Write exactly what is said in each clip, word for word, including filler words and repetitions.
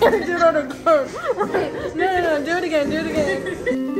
Do it on the curb. No, no, no, do it again, do it again.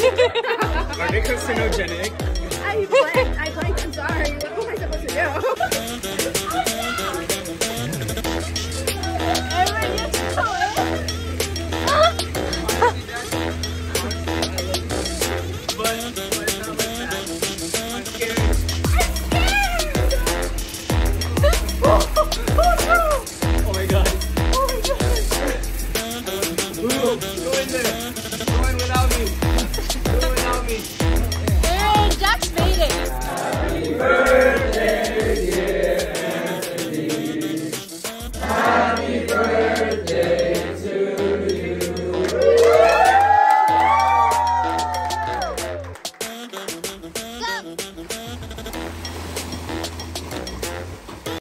Are they carcinogenic? I blanked, I blanked, I'm sorry. What am I supposed to do? Oh, oh my god. Oh my god. Ooh, go in there. Go in without me. Go in without me. Hey, Jack's fading. Hey.